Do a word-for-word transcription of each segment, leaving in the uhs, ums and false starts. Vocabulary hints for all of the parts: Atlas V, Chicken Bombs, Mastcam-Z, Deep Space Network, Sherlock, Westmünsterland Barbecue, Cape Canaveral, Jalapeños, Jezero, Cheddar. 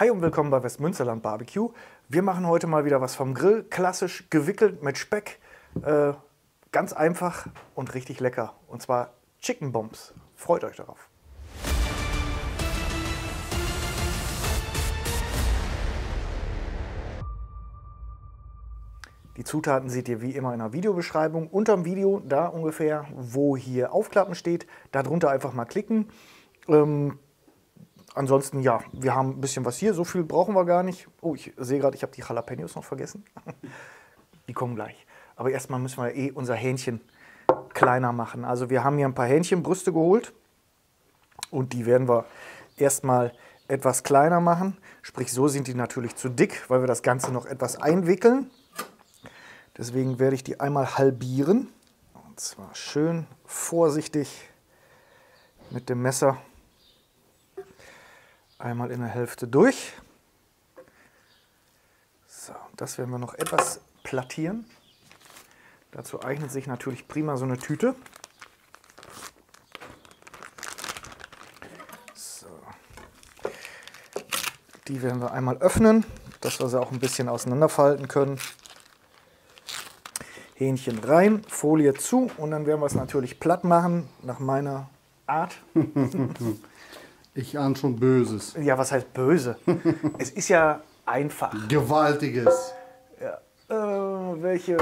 Hi und willkommen bei Westmünsterland Barbecue. Wir machen heute mal wieder was vom Grill, klassisch gewickelt mit Speck. Äh, ganz einfach und richtig lecker. Und zwar Chicken Bombs. Freut euch darauf. Die Zutaten seht ihr wie immer in der Videobeschreibung. Unterm Video, da ungefähr, wo hier Aufklappen steht, darunter einfach mal klicken. Ähm, Ansonsten, ja, wir haben ein bisschen was hier, so viel brauchen wir gar nicht. Oh, ich sehe gerade, ich habe die Jalapeños noch vergessen. Die kommen gleich. Aber erstmal müssen wir eh unser Hähnchen kleiner machen. Also wir haben hier ein paar Hähnchenbrüste geholt und die werden wir erstmal etwas kleiner machen. Sprich, so sind die natürlich zu dick, weil wir das Ganze noch etwas einwickeln. Deswegen werde ich die einmal halbieren. Und zwar schön vorsichtig mit dem Messer. Einmal in der Hälfte durch. So, das werden wir noch etwas plattieren. Dazu eignet sich natürlich prima so eine Tüte. So. Die werden wir einmal öffnen, dass wir sie auch ein bisschen auseinanderfalten können. Hähnchen rein, Folie zu und dann werden wir es natürlich platt machen, nach meiner Art. Ich ahne schon Böses. Ja, was heißt böse? Es ist ja einfach. Gewaltiges. Ja. Äh, welche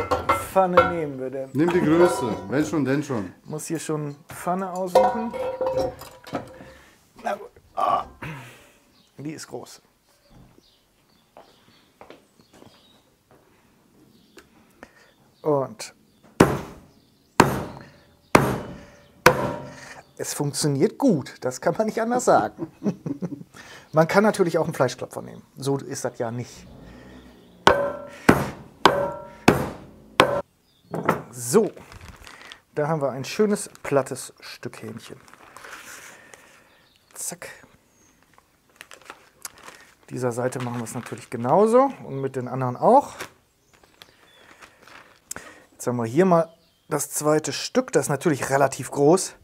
Pfanne nehmen wir denn? Nimm die größte. Wenn schon, denn schon. Ich muss hier schon Pfanne aussuchen. Die ist groß. Und es funktioniert gut, das kann man nicht anders sagen. Man kann natürlich auch einen Fleischklopfer nehmen, so ist das ja nicht. So, da haben wir ein schönes, plattes Stück Hähnchen. Zack. Dieser Seite machen wir es natürlich genauso und mit den anderen auch. Jetzt haben wir hier mal das zweite Stück, das ist natürlich relativ groß.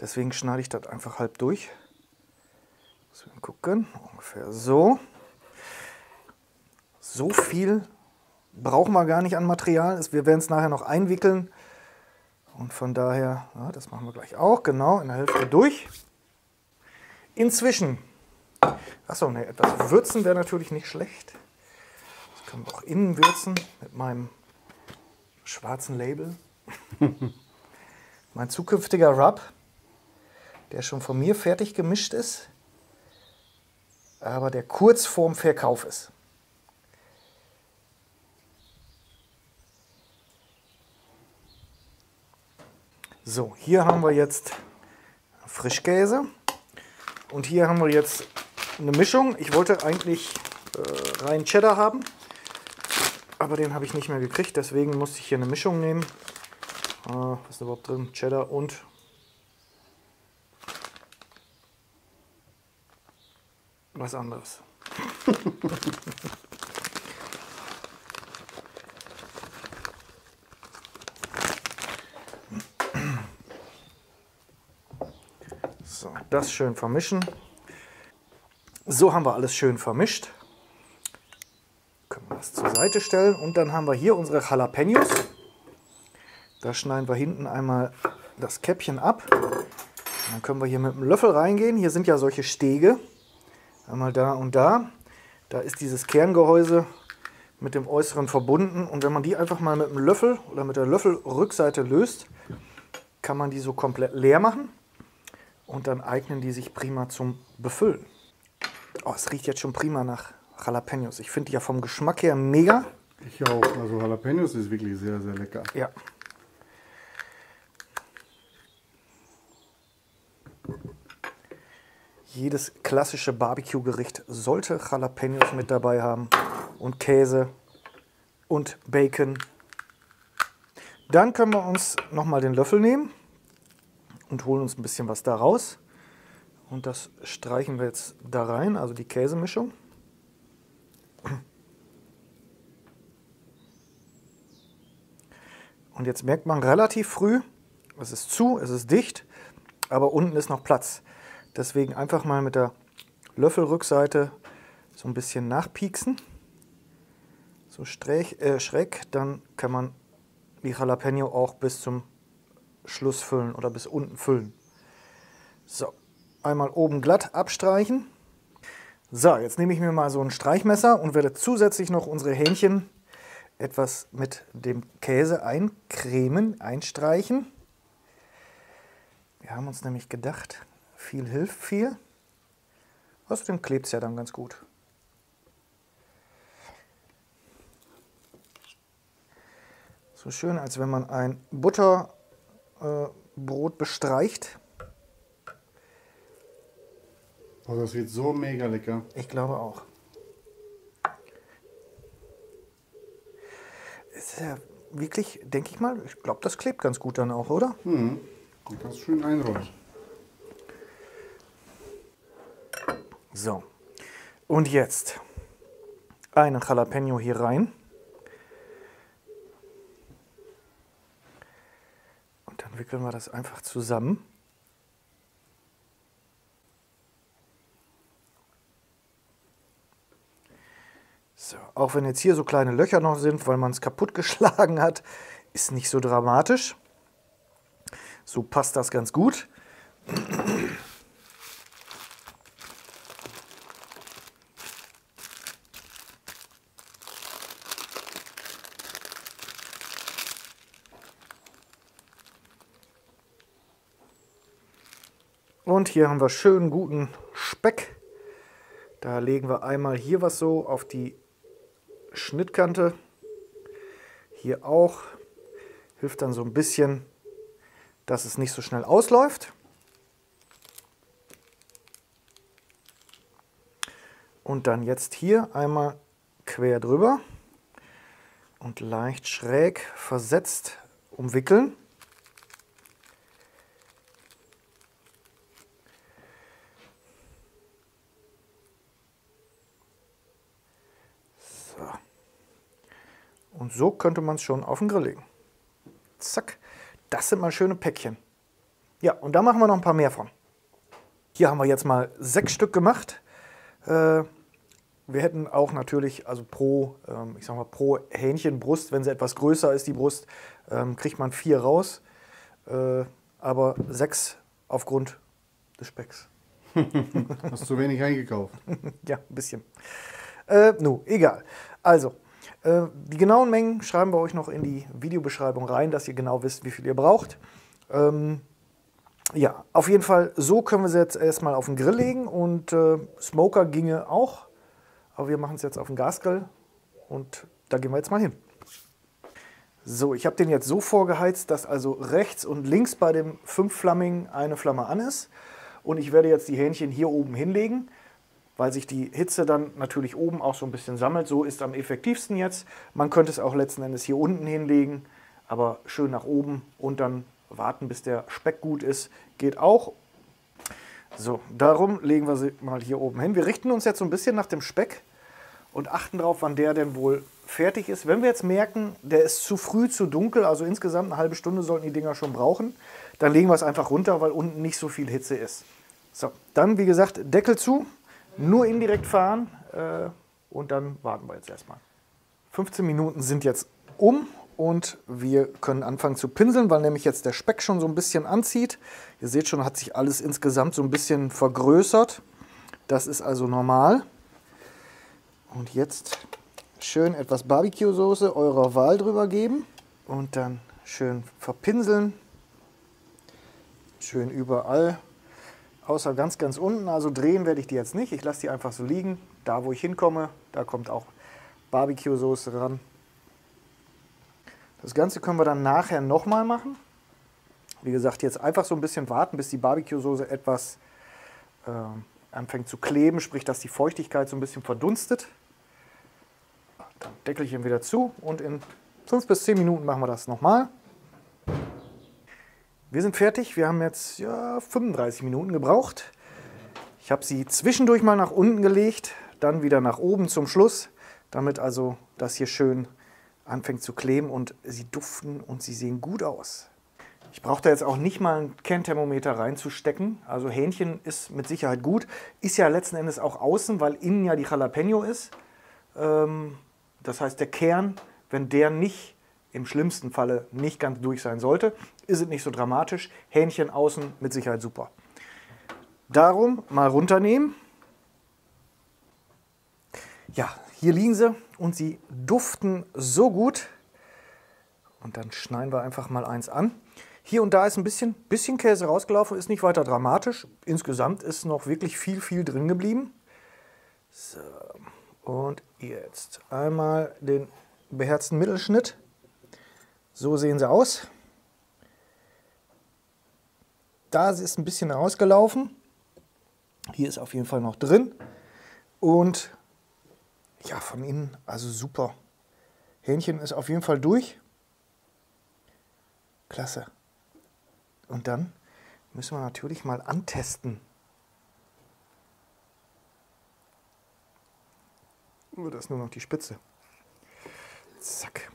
Deswegen schneide ich das einfach halb durch. Muss man gucken, ungefähr so. So viel brauchen wir gar nicht an Material. Wir werden es nachher noch einwickeln. Und von daher, ja, das machen wir gleich auch, genau, in der Hälfte durch. Inzwischen, achso, ne, etwas würzen wäre natürlich nicht schlecht. Das können wir auch innen würzen mit meinem schwarzen Label. Mein zukünftiger Rub, der schon von mir fertig gemischt ist, aber der kurz vorm Verkauf ist. So, hier haben wir jetzt Frischkäse und hier haben wir jetzt eine Mischung. Ich wollte eigentlich äh, rein Cheddar haben, aber den habe ich nicht mehr gekriegt, deswegen musste ich hier eine Mischung nehmen. Äh, was ist da überhaupt drin? Cheddar und was anderes. So, das schön vermischen. So haben wir alles schön vermischt. Können wir das zur Seite stellen und dann haben wir hier unsere Jalapeños. Da schneiden wir hinten einmal das Käppchen ab. Dann können wir hier mit dem Löffel reingehen. Hier sind ja solche Stege. Einmal da und da. Da ist dieses Kerngehäuse mit dem Äußeren verbunden. Und wenn man die einfach mal mit dem Löffel oder mit der Löffelrückseite löst, kann man die so komplett leer machen. Und dann eignen die sich prima zum Befüllen. Oh, es riecht jetzt schon prima nach Jalapeños. Ich finde die ja vom Geschmack her mega. Ich auch. Also Jalapeños ist wirklich sehr, sehr lecker. Ja. Jedes klassische Barbecue-Gericht sollte Jalapeños mit dabei haben und Käse und Bacon. Dann können wir uns nochmal den Löffel nehmen und holen uns ein bisschen was da raus. Und das streichen wir jetzt da rein, also die Käsemischung. Und jetzt merkt man relativ früh, es ist zu, es ist dicht, aber unten ist noch Platz. Deswegen einfach mal mit der Löffelrückseite so ein bisschen nachpieksen, so strech, äh, schräg, dann kann man die Jalapeno auch bis zum Schluss füllen oder bis unten füllen. So, einmal oben glatt abstreichen. So, jetzt nehme ich mir mal so ein Streichmesser und werde zusätzlich noch unsere Hähnchen etwas mit dem Käse eincremen, einstreichen. Wir haben uns nämlich gedacht, viel hilft viel. Außerdem klebt es ja dann ganz gut. So schön, als wenn man ein Butterbrot äh, bestreicht. Oh, das wird so mega lecker. Ich glaube auch. Ist ja wirklich, denke ich mal, ich glaube, das klebt ganz gut dann auch, oder? Mhm. Du kannst schön einrollen. So, und jetzt einen Jalapeno hier rein. Und dann wickeln wir das einfach zusammen. So, auch wenn jetzt hier so kleine Löcher noch sind, weil man es kaputt geschlagen hat, ist nicht so dramatisch. So passt das ganz gut. Und hier haben wir schönen guten Speck. Da legen wir einmal hier was so auf die Schnittkante. Hier auch. Hilft dann so ein bisschen, dass es nicht so schnell ausläuft. Und dann jetzt hier einmal quer drüber und leicht schräg versetzt umwickeln. Und so könnte man es schon auf den Grill legen. Zack, das sind mal schöne Päckchen. Ja, und da machen wir noch ein paar mehr von. Hier haben wir jetzt mal sechs Stück gemacht. Äh, wir hätten auch natürlich, also pro, ähm, ich sag mal, pro Hähnchenbrust, wenn sie etwas größer ist, die Brust, ähm, kriegt man vier raus. Äh, aber sechs aufgrund des Specks. Hast zu wenig eingekauft. Ja, ein bisschen. Äh, no, egal. Also. Die genauen Mengen schreiben wir euch noch in die Videobeschreibung rein, dass ihr genau wisst, wie viel ihr braucht. Ähm, ja, auf jeden Fall, so können wir es jetzt erstmal auf den Grill legen und äh, Smoker ginge auch. Aber wir machen es jetzt auf den Gasgrill und da gehen wir jetzt mal hin. So, ich habe den jetzt so vorgeheizt, dass also rechts und links bei dem fünf Flammigen eine Flamme an ist. Und ich werde jetzt die Hähnchen hier oben hinlegen, weil sich die Hitze dann natürlich oben auch so ein bisschen sammelt. So ist es am effektivsten jetzt. Man könnte es auch letzten Endes hier unten hinlegen, aber schön nach oben und dann warten, bis der Speck gut ist. Geht auch. So, darum legen wir sie mal hier oben hin. Wir richten uns jetzt so ein bisschen nach dem Speck und achten darauf, wann der denn wohl fertig ist. Wenn wir jetzt merken, der ist zu früh, zu dunkel, also insgesamt eine halbe Stunde sollten die Dinger schon brauchen, dann legen wir es einfach runter, weil unten nicht so viel Hitze ist. So, dann wie gesagt, Deckel zu. Nur indirekt fahren äh, und dann warten wir jetzt erstmal. fünfzehn Minuten sind jetzt um und wir können anfangen zu pinseln, weil nämlich jetzt der Speck schon so ein bisschen anzieht. Ihr seht schon, hat sich alles insgesamt so ein bisschen vergrößert. Das ist also normal. Und jetzt schön etwas Barbecue-Soße eurer Wahl drüber geben und dann schön verpinseln. Schön überall. Außer ganz, ganz unten, also drehen werde ich die jetzt nicht. Ich lasse die einfach so liegen. Da, wo ich hinkomme, da kommt auch Barbecue-Soße ran. Das Ganze können wir dann nachher nochmal machen. Wie gesagt, jetzt einfach so ein bisschen warten, bis die Barbecue-Soße etwas äh, anfängt zu kleben, sprich, dass die Feuchtigkeit so ein bisschen verdunstet. Dann Deckelchen wieder zu und in fünf bis zehn Minuten machen wir das nochmal. Wir sind fertig, wir haben jetzt ja, fünfunddreißig Minuten gebraucht. Ich habe sie zwischendurch mal nach unten gelegt, dann wieder nach oben zum Schluss, damit also das hier schön anfängt zu kleben und sie duften und sie sehen gut aus. Ich brauche da jetzt auch nicht mal einen Kernthermometer reinzustecken. Also Hähnchen ist mit Sicherheit gut. Ist ja letzten Endes auch außen, weil innen ja die Jalapeno ist. Das heißt, der Kern, wenn der nicht, im schlimmsten Falle nicht ganz durch sein sollte, ist es nicht so dramatisch. Hähnchen außen mit Sicherheit super. Darum mal runternehmen. Ja, hier liegen sie und sie duften so gut. Und dann schneiden wir einfach mal eins an. Hier und da ist ein bisschen, bisschen Käse rausgelaufen, ist nicht weiter dramatisch. Insgesamt ist noch wirklich viel, viel drin geblieben. So, und jetzt einmal den beherzten Mittelschnitt. So sehen sie aus. Da ist ein bisschen rausgelaufen. Hier ist auf jeden Fall noch drin. Und ja, von innen, also super. Hähnchen ist auf jeden Fall durch. Klasse. Und dann müssen wir natürlich mal antesten. Nur das ist nur noch die Spitze. Zack.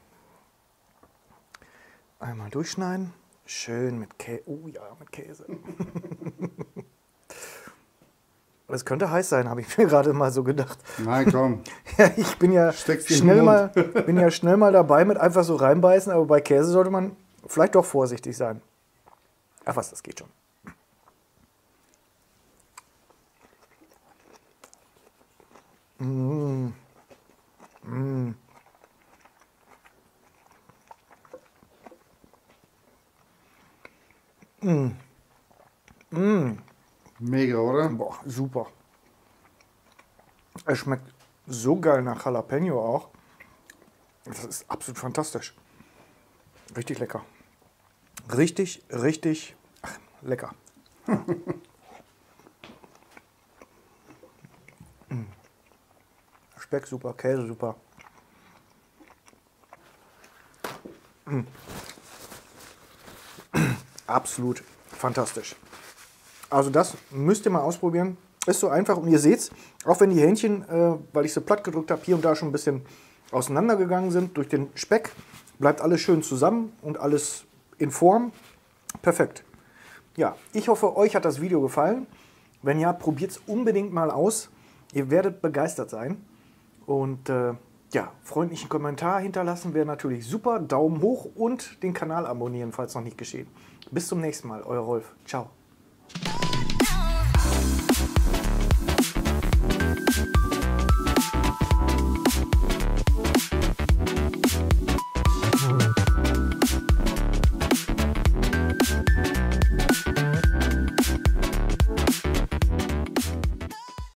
Einmal durchschneiden. Schön mit Käse. Oh ja, mit Käse. Das könnte heiß sein, habe ich mir gerade mal so gedacht. Nein, komm. Ja, ich bin ja schnell mal, bin ja schnell mal dabei mit einfach so reinbeißen, aber bei Käse sollte man vielleicht doch vorsichtig sein. Ach was, das geht schon. Mmh. Mmh. Mmh. Mmh. Mega, oder? Boah, super. Es schmeckt so geil nach Jalapeno auch. Das ist absolut fantastisch. Richtig lecker. Richtig, richtig ach, lecker. Speck super, Käse super. Absolut fantastisch. Also das müsst ihr mal ausprobieren. Ist so einfach und ihr seht's, auch wenn die Hähnchen, äh, weil ich sie platt gedrückt habe, hier und da schon ein bisschen auseinandergegangen sind durch den Speck, bleibt alles schön zusammen und alles in Form. Perfekt. Ja, ich hoffe, euch hat das Video gefallen. Wenn ja, probiert es unbedingt mal aus. Ihr werdet begeistert sein. Und äh, ja, freundlichen Kommentar hinterlassen wäre natürlich super. Daumen hoch und den Kanal abonnieren, falls noch nicht geschehen. Bis zum nächsten Mal, euer Rolf. Ciao.